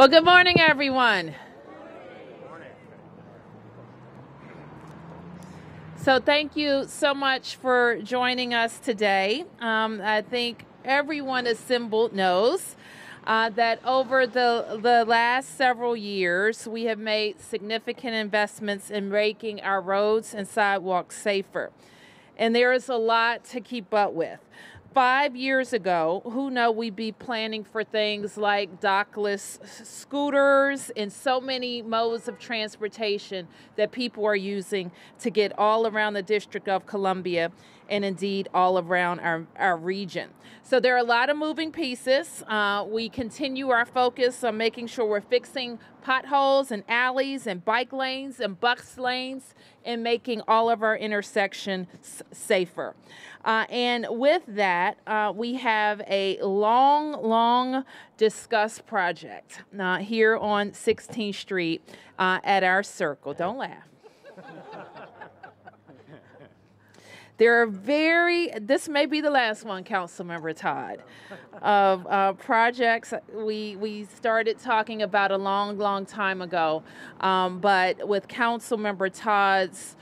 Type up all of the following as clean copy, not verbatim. Well, good morning, everyone. Good morning. So thank you so much for joining us today. I think everyone assembled knows that over the last several years, we have made significant investments in making our roads and sidewalks safer. And there is a lot to keep up with. 5 years ago, who knows, we'd be planning for things like dockless scooters and so many modes of transportation that people are using to get all around the District of Columbia and indeed all around our region. So there are a lot of moving pieces. We continue our focus on making sure we're fixing potholes and alleys and bike lanes and bus lanes and making all of our intersections safer. And with that, we have a long discussed project here on 16th Street at our circle. Don't laugh. This may be the last one, Councilmember Todd, of projects we started talking about a long time ago, but with Councilmember Todd's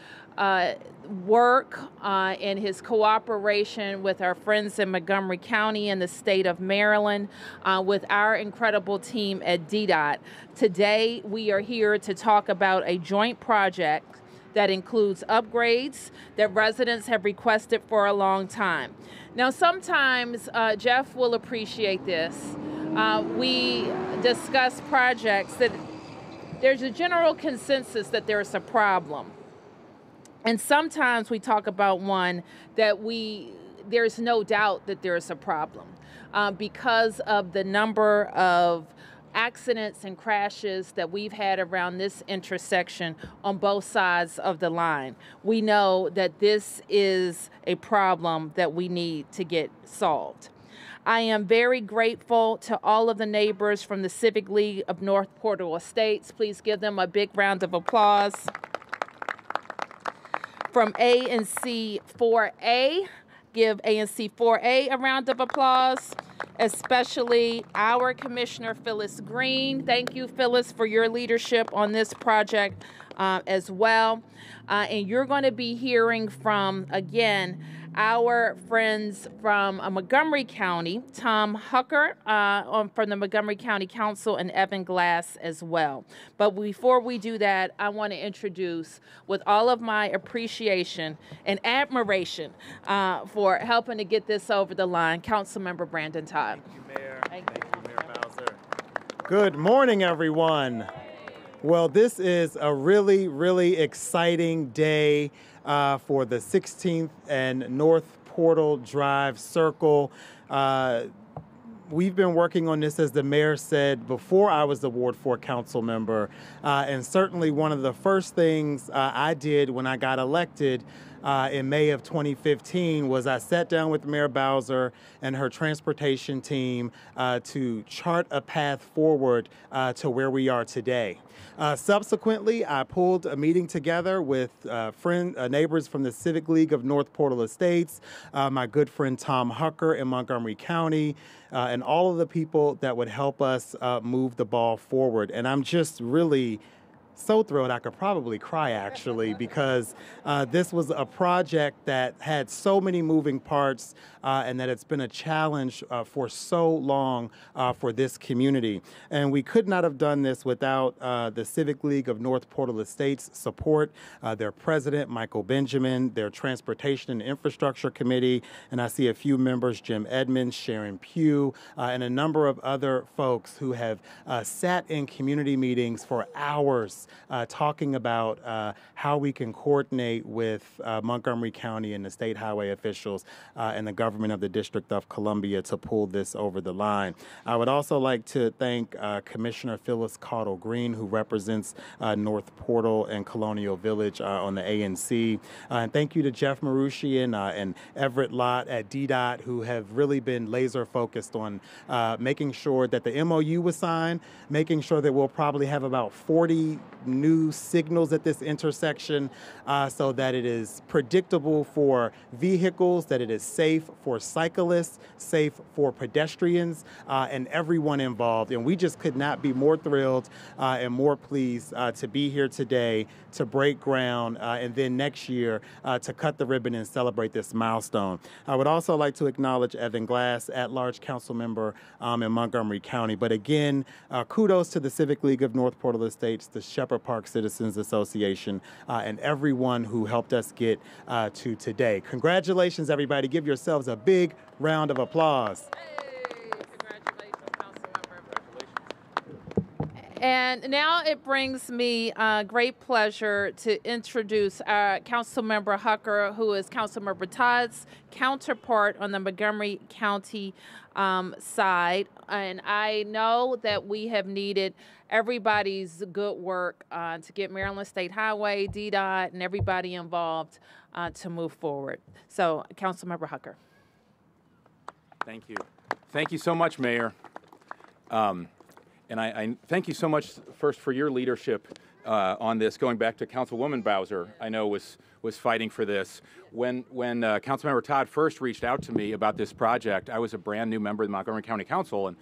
work and his cooperation with our friends in Montgomery County and the state of Maryland, with our incredible team at DDOT. Today, we are here to talk about a joint project that includes upgrades that residents have requested for a long time. Now, sometimes Jeff will appreciate this. We discuss projects that there's a general consensus that there's a problem. And sometimes we talk about one that there's no doubt that there's a problem because of the number of accidents and crashes that we've had around this intersection on both sides of the line. We know that this is a problem that we need to get solved. I am very grateful to all of the neighbors from the Civic League of North Portal Estates. Please give them a big round of applause. From ANC 4A, give ANC 4A a round of applause. Especially our Commissioner Phyllis Green. Thank you, Phyllis, for your leadership on this project as well. And you're going to be hearing from, again, our friends from Montgomery County, Tom Hucker from the Montgomery County Council, and Evan Glass as well. But before we do that, I want to introduce, with all of my appreciation and admiration for helping to get this over the line, Councilmember Brandon Todd. Thank you, Mayor. Thank you, Mayor Bowser. Good morning, everyone. Well, this is a really exciting day for the 16th and North Portal Drive Circle. We've been working on this, as the mayor said, before I was the Ward 4 council member. And certainly one of the first things I did when I got elected in May of 2015 was I sat down with Mayor Bowser and her transportation team to chart a path forward to where we are today. Subsequently, I pulled a meeting together with neighbors from the Civic League of North Portal Estates, my good friend Tom Hucker in Montgomery County, and all of the people that would help us move the ball forward. And I'm just really so thrilled I could probably cry, actually, because this was a project that had so many moving parts and that it's been a challenge for so long for this community. And we could not have done this without the Civic League of North Portal Estates support, their president, Michael Benjamin, their Transportation and Infrastructure Committee, and I see a few members, Jim Edmonds, Sharon Pugh, and a number of other folks who have sat in community meetings for hours talking about how we can coordinate with Montgomery County and the state highway officials and the government of the District of Columbia to pull this over the line. I would also like to thank Commissioner Phyllis Cottle-Green, who represents North Portal and Colonial Village on the ANC. And thank you to Jeff Marootian and Everett Lott at DDOT, who have really been laser focused on making sure that the MOU was signed, making sure that we'll probably have about 40 new signals at this intersection so that it is predictable for vehicles, that it is safe for cyclists, safe for pedestrians, and everyone involved. And we just could not be more thrilled and more pleased to be here today to break ground and then next year to cut the ribbon and celebrate this milestone. I would also like to acknowledge Evan Glass, at-large council member in Montgomery County. But again, kudos to the Civic League of North Portal Estates, the Shepherd Park Citizens Association, and everyone who helped us get to today. Congratulations, everybody. Give yourselves a big round of applause. And now it brings me great pleasure to introduce Councilmember Hucker, who is Councilmember Todd's counterpart on the Montgomery County side. And I know that we have needed everybody's good work to get Maryland State Highway, DDOT, and everybody involved to move forward. So, Councilmember Hucker. Thank you. Thank you so much, Mayor. And I thank you so much, first, for your leadership on this. Going back to Councilwoman Bowser, I know was fighting for this. When Councilmember Todd first reached out to me about this project, I was a brand new member of the Montgomery County Council, and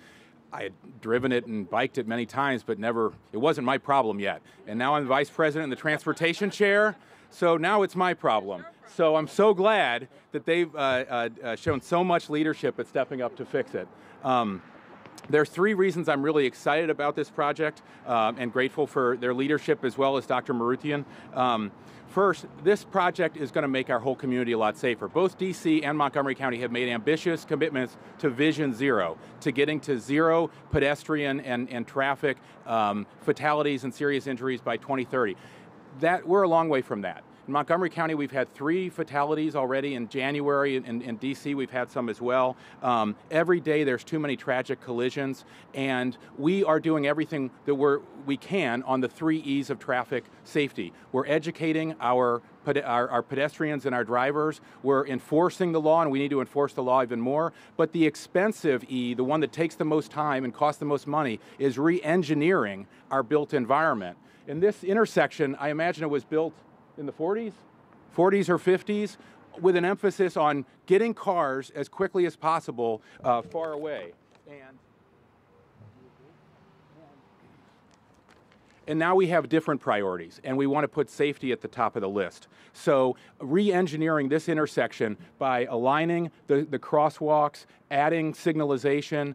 I had driven it and biked it many times, but never, it wasn't my problem yet. And now I'm the vice president and the transportation chair, so now it's my problem. So I'm so glad that they've shown so much leadership at stepping up to fix it. There are three reasons I'm really excited about this project and grateful for their leadership as well as Dr. Marootian. First, this project is going to make our whole community a lot safer. Both DC and Montgomery County have made ambitious commitments to Vision Zero, to getting to zero pedestrian and traffic fatalities and serious injuries by 2030. That, we're a long way from that. In Montgomery County, we've had 3 fatalities already in January, and in DC we've had some as well. Every day there's too many tragic collisions, and we are doing everything that we can on the 3 E's of traffic safety. We're educating our pedestrians and our drivers. We're enforcing the law, and we need to enforce the law even more. But the expensive E, the one that takes the most time and costs the most money, is re-engineering our built environment. In this intersection, I imagine it was built in the 40s or 50s, with an emphasis on getting cars as quickly as possible far away. And now we have different priorities, and we want to put safety at the top of the list. So re-engineering this intersection by aligning the crosswalks, adding signalization,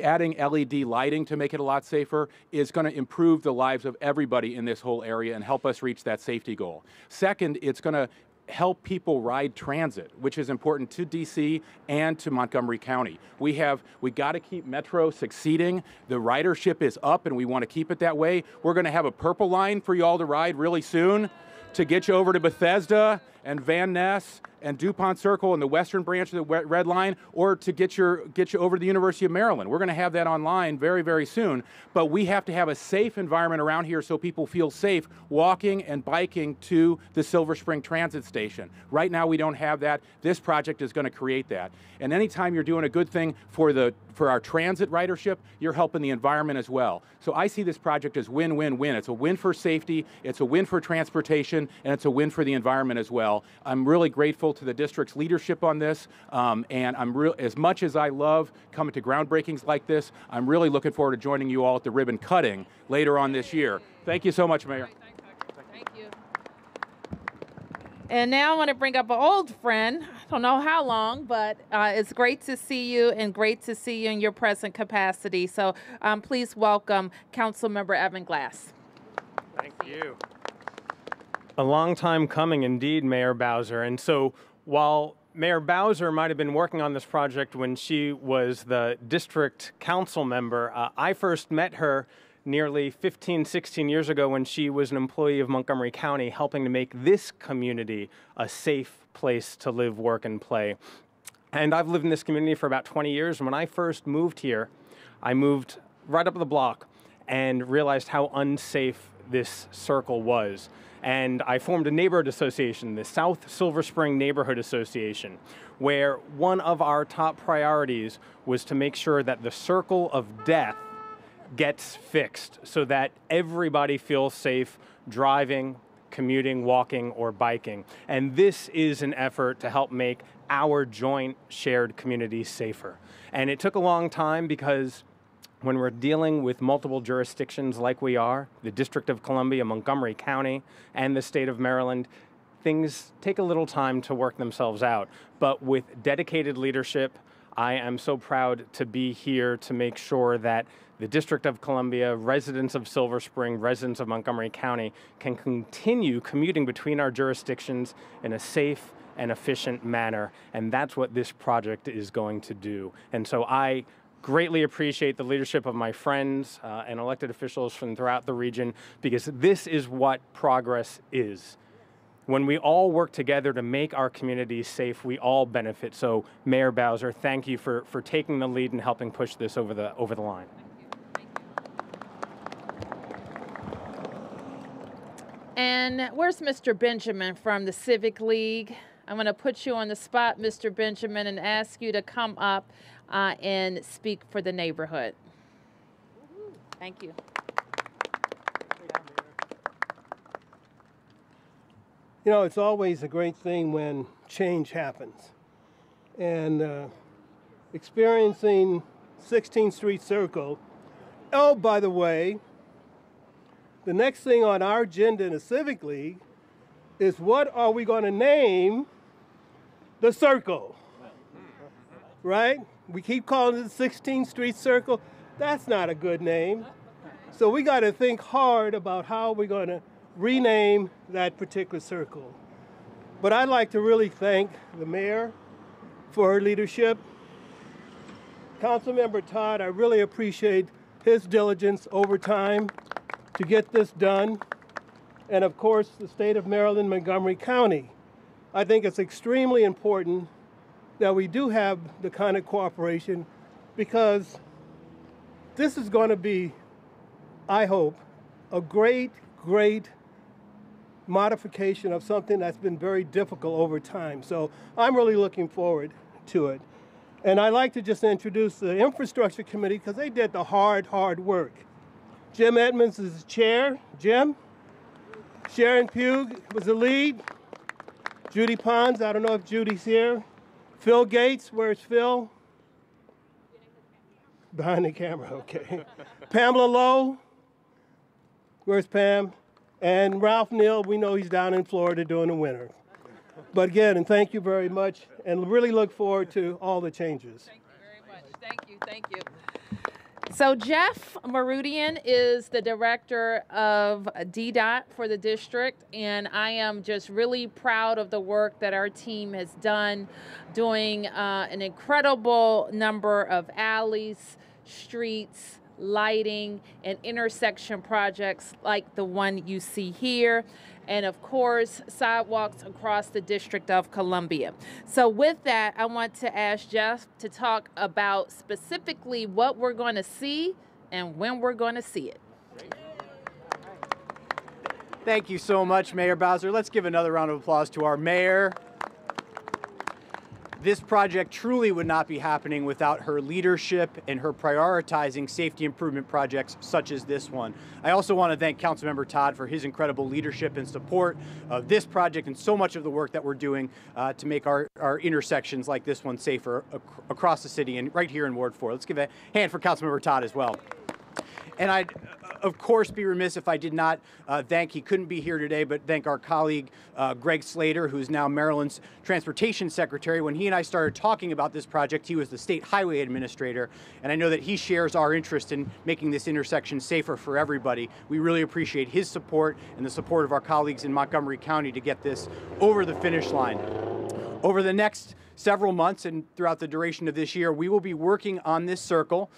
adding LED lighting to make it a lot safer is going to improve the lives of everybody in this whole area and help us reach that safety goal. Second, it's going to help people ride transit, which is important to DC and to Montgomery County. We got to keep Metro succeeding. The ridership is up, and we want to keep it that way. We're going to have a Purple Line for y'all to ride really soon to get you over to Bethesda and Van Ness and DuPont Circle and the western branch of the Red Line, or to get you over to the University of Maryland. We're going to have that online very, very soon. But we have to have a safe environment around here so people feel safe walking and biking to the Silver Spring Transit Station. Right now we don't have that. This project is going to create that. And anytime you're doing a good thing for our transit ridership, you're helping the environment as well. So I see this project as win-win-win. It's a win for safety, it's a win for transportation, and it's a win for the environment as well. I'm really grateful to the district's leadership on this, and as much as I love coming to groundbreakings like this, I'm really looking forward to joining you all at the ribbon cutting later on this year. Thank you so much, Mayor. Thank you. And now I want to bring up an old friend. I don't know how long, but it's great to see you, and great to see you in your present capacity. So please welcome Councilmember Evan Glass. Thank you. A long time coming indeed, Mayor Bowser. And so while Mayor Bowser might have been working on this project when she was the district council member, I first met her nearly 15, 16 years ago when she was an employee of Montgomery County, helping to make this community a safe place to live, work, and play. And I've lived in this community for about 20 years. And when I first moved here, I moved right up the block and realized how unsafe this circle was. And I formed a neighborhood association, the South Silver Spring Neighborhood Association, where one of our top priorities was to make sure that the circle of death gets fixed so that everybody feels safe driving, commuting, walking, or biking. And this is an effort to help make our joint shared community safer. And it took a long time because when we're dealing with multiple jurisdictions like we are, the District of Columbia, Montgomery County, and the state of Maryland, things take a little time to work themselves out. But with dedicated leadership, I am so proud to be here to make sure that the District of Columbia, residents of Silver Spring, residents of Montgomery County can continue commuting between our jurisdictions in a safe and efficient manner. And that's what this project is going to do. And so I greatly appreciate the leadership of my friends and elected officials from throughout the region, because this is what progress is. When we all work together to make our communities safe, we all benefit. So Mayor Bowser, thank you for taking the lead and helping push this over the line. Thank you. And where's Mr. Benjamin from the Civic League? I'm going to put you on the spot, Mr. Benjamin, and ask you to come up and speak for the neighborhood. Thank you. You know, it's always a great thing when change happens. And experiencing 16th Street Circle. Oh, by the way, the next thing on our agenda in the Civic League is what are we going to name the circle? Right? We keep calling it the 16th Street Circle. That's not a good name. So we got to think hard about how we're going to rename that particular circle. But I'd like to really thank the mayor for her leadership. Councilmember Todd, I really appreciate his diligence over time to get this done. And of course, the state of Maryland, Montgomery County. I think it's extremely important that we do have the kind of cooperation, because this is going to be, I hope, a great modification of something that's been very difficult over time. So I'm really looking forward to it. And I'd like to just introduce the Infrastructure Committee, because they did the hard work. Jim Edmonds is the chair. Jim. Sharon Pugh was the lead. Judy Pons, I don't know if Judy's here. Phil Gates, where's Phil? Behind the camera, okay. Pamela Lowe, where's Pam? And Ralph Neal, we know he's down in Florida during the winter. But again, and thank you very much, and really look forward to all the changes. Thank you very much. Thank you, thank you. So Jeff Marootian is the director of DDOT for the district, and I am just really proud of the work that our team has done, doing an incredible number of alleys, streets, lighting, and intersection projects like the one you see here, and of course sidewalks across the District of Columbia. So with that, I want to ask Jeff to talk about specifically what we're going to see and when we're going to see it. Thank you so much, Mayor Bowser. Let's give another round of applause to our mayor. This project truly would not be happening without her leadership and her prioritizing safety improvement projects such as this one. I also want to thank Councilmember Todd for his incredible leadership and support of this project and so much of the work that we're doing to make our intersections like this one safer across the city and right here in Ward 4. Let's give a hand for Councilmember Todd as well. And I'd, of course, be remiss if I did not thank, he couldn't be here today, but thank our colleague, Greg Slater, who's now Maryland's Transportation Secretary. When he and I started talking about this project, he was the State Highway Administrator, and I know that he shares our interest in making this intersection safer for everybody. We really appreciate his support and the support of our colleagues in Montgomery County to get this over the finish line. Over the next several months and throughout the duration of this year, we will be working on this circle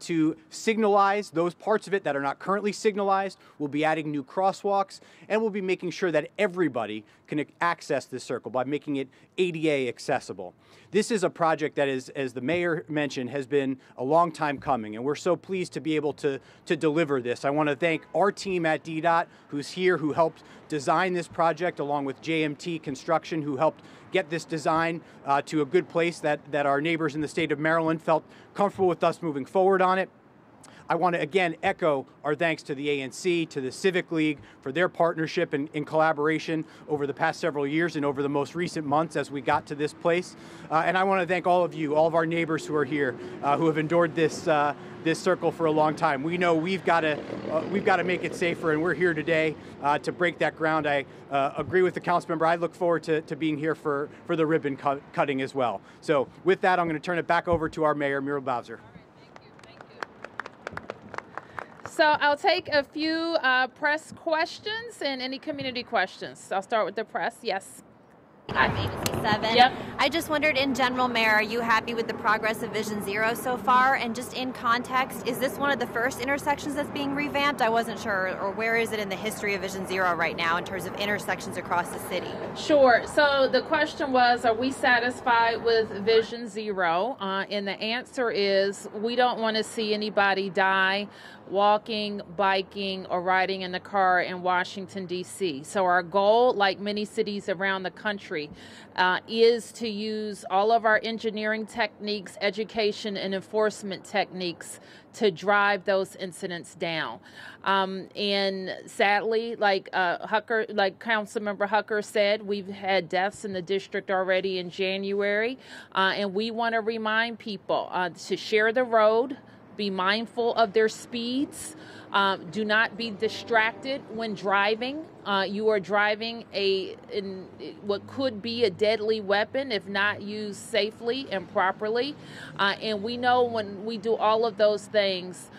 to signalize those parts of it that are not currently signalized. We'll be adding new crosswalks, and we'll be making sure that everybody can access this circle by making it ADA accessible. This is a project that is, as the mayor mentioned, has been a long time coming, and we're so pleased to be able to deliver this. I want to thank our team at DDOT, who's here, who helped design this project, along with JMT Construction, who helped get this design to a good place that our neighbors in the state of Maryland felt comfortable with us moving forward on it. I want to again echo our thanks to the ANC, to the Civic League for their partnership and collaboration over the past several years and over the most recent months as we got to this place. And I want to thank all of you, all of our neighbors who are here, who have endured this this circle for a long time. We know we've got to make it safer, and we're here today to break that ground. I agree with the council member. I look forward to being here for the ribbon cutting as well. So with that, I'm going to turn it back over to our mayor, Mayor Bowser. So I'll take a few press questions and any community questions. So I'll start with the press. Yes. I'm ABC 7. Yep. I just wondered, in general, Mayor, are you happy with the progress of Vision Zero so far? And just in context, is this one of the first intersections that's being revamped? I wasn't sure, or where is it in the history of Vision Zero right now in terms of intersections across the city? Sure. So the question was, are we satisfied with Vision Zero? And the answer is, we don't want to see anybody die walking, biking, or riding in the car in Washington, D.C. So our goal, like many cities around the country, is to use all of our engineering techniques, education, and enforcement techniques to drive those incidents down. And sadly, like Councilmember Hucker said, we've had deaths in the district already in January, and we want to remind people to share the road, be mindful of their speeds. Do not be distracted when driving. You are driving what could be a deadly weapon if not used safely and properly. And we know when we do all of those things,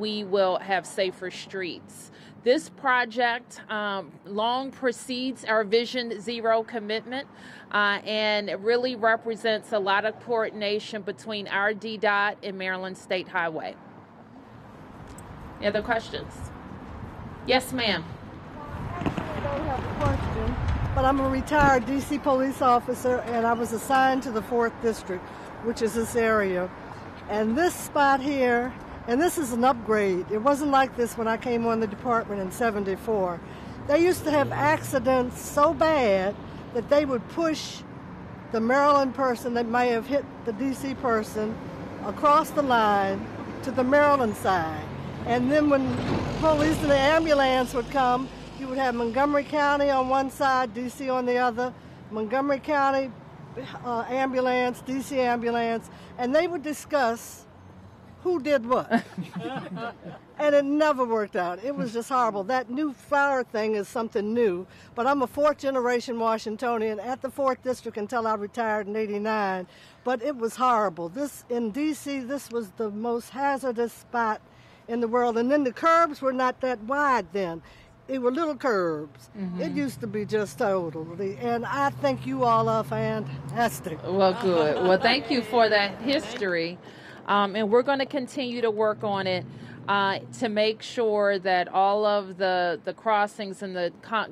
we will have safer streets. This project long precedes our Vision Zero commitment, and it really represents a lot of coordination between our DDOT and Maryland State Highway. Any other questions? Yes, ma'am. I don't have a question, but I'm a retired DC police officer, and I was assigned to the 4th District, which is this area. And this spot here, and this is an upgrade. It wasn't like this when I came on the department in '74. They used to have accidents so bad that they would push the Maryland person that may have hit the DC person across the line to the Maryland side. And then when police and the ambulance would come, you would have Montgomery County on one side, DC on the other, Montgomery County ambulance, DC ambulance, and they would discuss who did what. And it never worked out. It was just horrible. That new fire thing is something new, but I'm a fourth-generation Washingtonian at the 4th District until I retired in '89, but it was horrible. This, in D.C., this was the most hazardous spot in the world, and then the curbs were not that wide then. They were little curbs. Mm-hmm. It used to be just totally, and I think you all are fantastic. Well, good. Well, thank you for that history. And we're going to continue to work on it to make sure that all of the crossings and the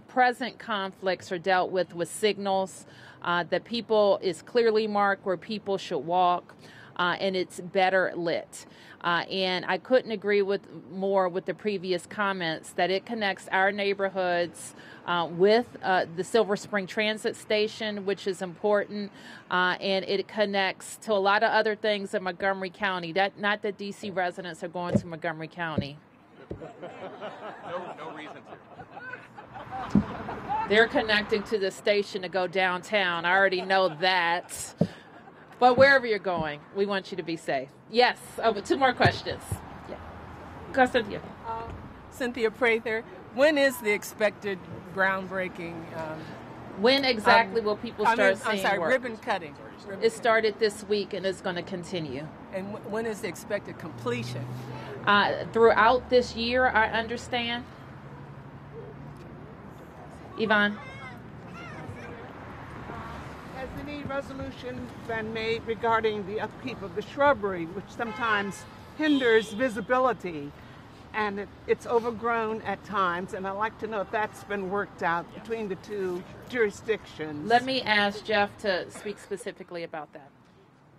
present conflicts are dealt with signals, that people is clearly marked where people should walk, and it's better lit. And I couldn't agree more with the previous comments that it connects our neighborhoods with the Silver Spring Transit Station, which is important, and it connects to a lot of other things in Montgomery County. That, not that DC residents are going to Montgomery County. No reason to. They're connecting to the station to go downtown. I already know that. But wherever you're going, we want you to be safe. Yes, oh, two more questions. Yeah. Cynthia. Cynthia Prather, when is the expected groundbreaking? When exactly will people start seeing work? Ribbon cutting. It started this week and it's going to continue. And when is the expected completion? Throughout this year, I understand. Yvonne. Any resolution been made regarding the upkeep of the shrubbery, which sometimes hinders visibility, and it's overgrown at times, and I'd like to know if that's been worked out between the two jurisdictions. Let me ask Jeff to speak specifically about that.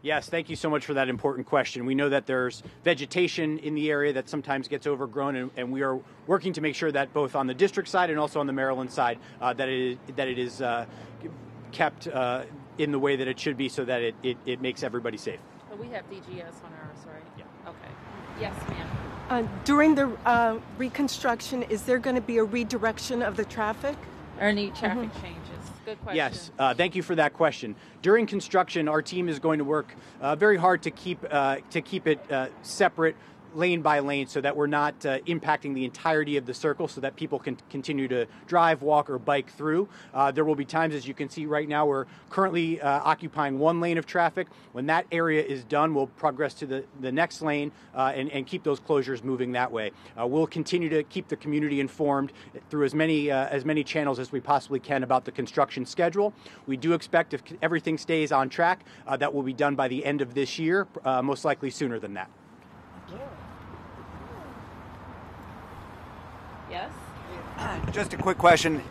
Yes, thank you so much for that important question. We know that there's vegetation in the area that sometimes gets overgrown, and we are working to make sure that both on the district side and also on the Maryland side that it is kept in the way that it should be so that it makes everybody safe. But we have DGS on ours, right? Yeah. Okay. Yes, ma'am. During the reconstruction, is there going to be a redirection of the traffic? Or any traffic changes? Good question. Yes, thank you for that question. During construction, our team is going to work very hard to keep it separate lane by lane so that we're not impacting the entirety of the circle so that people can continue to drive, walk, or bike through. There will be times, as you can see right now, we're currently occupying one lane of traffic. When that area is done, we'll progress to the next lane and keep those closures moving that way. We'll continue to keep the community informed through as many channels as we possibly can about the construction schedule. We do expect, if everything stays on track, that will be done by the end of this year, most likely sooner than that. Yes? Just a quick question,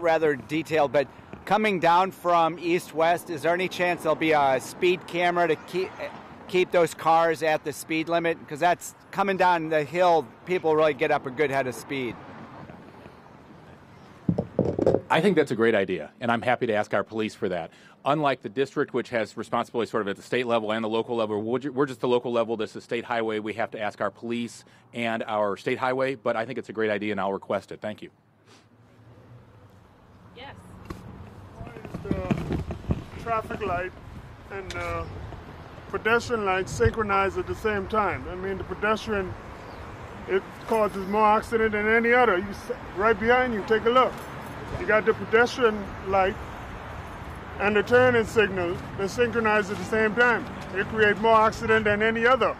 rather detailed, but coming down from east-west, is there any chance there'll be a speed camera to keep those cars at the speed limit? Because that's coming down the hill, people really get up a good head of speed. I think that's a great idea, and I'm happy to ask our police for that. Unlike the district, which has responsibility sort of at the state level and the local level, we're just the local level. This is state highway. We have to ask our police and our state highway, but I think it's a great idea, and I'll request it. Thank you. Yes. Traffic light and pedestrian light synchronized at the same time. I mean, the pedestrian, it causes more accident than any other. You, right behind you, take a look. You got the pedestrian light and the turning signal, they're synchronized at the same time. They create more accident than any other.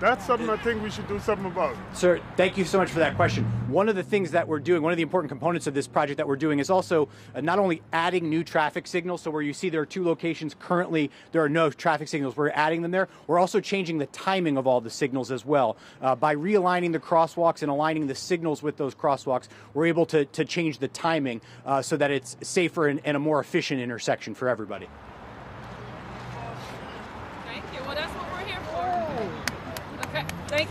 That's something I think we should do something about. Sir, thank you so much for that question. One of the things that we're doing, one of the important components of this project that we're doing is also not only adding new traffic signals, so where you see there are two locations currently, there are no traffic signals, we're adding them there. We're also changing the timing of all the signals as well. By realigning the crosswalks and aligning the signals with those crosswalks, we're able to change the timing so that it's safer and a more efficient intersection for everybody. Thank